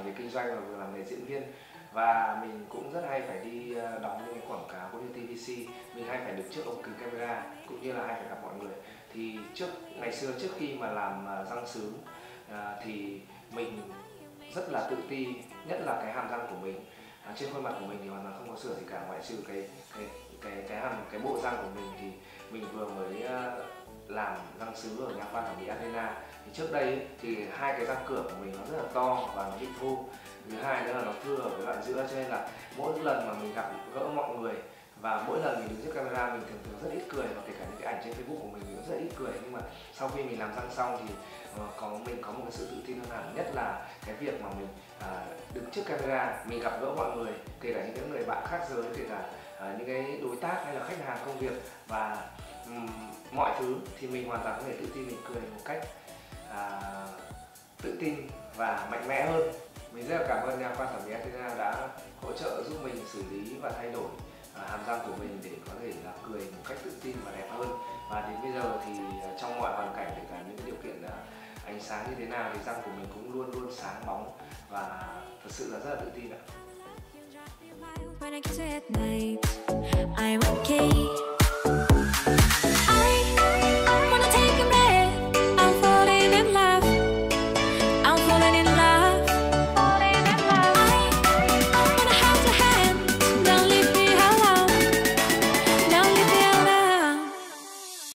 làm nghề kinh doanh và vừa làm nghề diễn viên, và mình cũng rất hay phải đi đóng những quảng cáo của TVC, mình hay phải đứng trước ống kính camera cũng như là hay phải gặp mọi người. Thì ngày xưa trước khi mà làm răng sứ thì mình rất là tự ti, nhất là cái hàm răng của mình. Trên khuôn mặt của mình thì hoàn toàn không có sửa gì cả, ngoại trừ cái bộ răng của mình. Thì mình vừa mới làm răng sứ ở nhà khoa thẩm mỹ Athena. Thì trước đây thì hai cái răng cửa của mình nó rất là to và nó bị thô, thứ hai nữa là nó thưa ở cái đoạn giữa, cho nên là mỗi lần mà mình gặp gỡ mọi người và mỗi lần mình đứng trước camera mình thường rất ít cười, và kể cả những cái ảnh trên Facebook của mình cũng rất ít cười. Nhưng mà sau khi mình làm răng xong thì mình có một cái sự tự tin hơn hẳn, nhất là cái việc mà mình đứng trước camera, mình gặp gỡ mọi người, kể cả những người bạn khác giới, kể cả những cái đối tác hay là khách hàng công việc, và mọi thứ thì mình hoàn toàn có thể tự tin, mình cười một cách tự tin và mạnh mẽ hơn. Mình rất là cảm ơn nhà khoa thẩm mỹ Athena đã hỗ trợ giúp mình xử lý và thay đổi hàm răng của mình để có thể là cười một cách tự tin và đẹp hơn. Và đến bây giờ thì trong mọi hoàn cảnh, kể cả những điều kiện ánh sáng như thế nào thì răng của mình cũng luôn luôn sáng bóng và thật sự là rất là tự tin ạ.